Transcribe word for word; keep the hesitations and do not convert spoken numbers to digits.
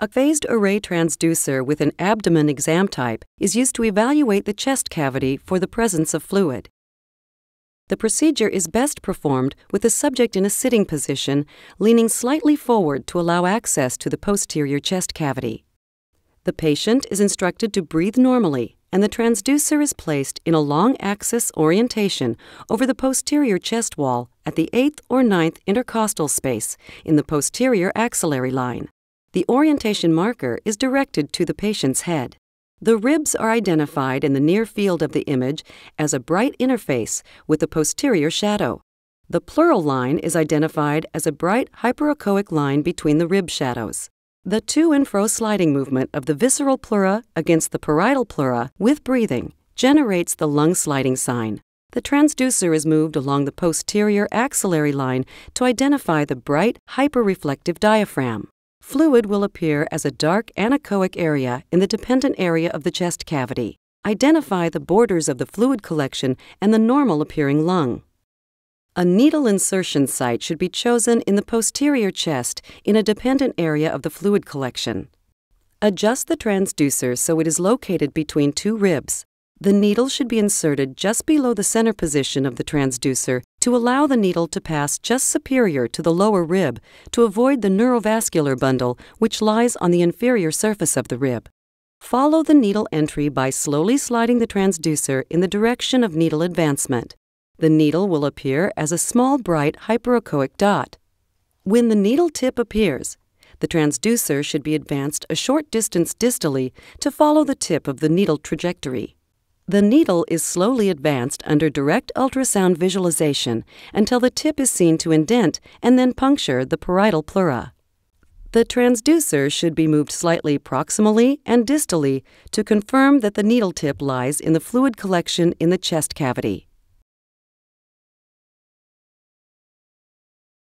A phased array transducer with an abdomen exam type is used to evaluate the chest cavity for the presence of fluid. The procedure is best performed with the subject in a sitting position, leaning slightly forward to allow access to the posterior chest cavity. The patient is instructed to breathe normally, and the transducer is placed in a long axis orientation over the posterior chest wall at the eighth or ninth intercostal space in the posterior axillary line. The orientation marker is directed to the patient's head. The ribs are identified in the near field of the image as a bright interface with the posterior shadow. The pleural line is identified as a bright hyperechoic line between the rib shadows. The to and fro sliding movement of the visceral pleura against the parietal pleura with breathing generates the lung sliding sign. The transducer is moved along the posterior axillary line to identify the bright hyperreflective diaphragm. Fluid will appear as a dark anechoic area in the dependent area of the chest cavity. Identify the borders of the fluid collection and the normal-appearing lung. A needle insertion site should be chosen in the posterior chest in a dependent area of the fluid collection. Adjust the transducer so it is located between two ribs. The needle should be inserted just below the center position of the transducer to allow the needle to pass just superior to the lower rib to avoid the neurovascular bundle which lies on the inferior surface of the rib. Follow the needle entry by slowly sliding the transducer in the direction of needle advancement. The needle will appear as a small bright hyperechoic dot. When the needle tip appears, the transducer should be advanced a short distance distally to follow the tip of the needle trajectory. The needle is slowly advanced under direct ultrasound visualization until the tip is seen to indent and then puncture the parietal pleura. The transducer should be moved slightly proximally and distally to confirm that the needle tip lies in the fluid collection in the chest cavity.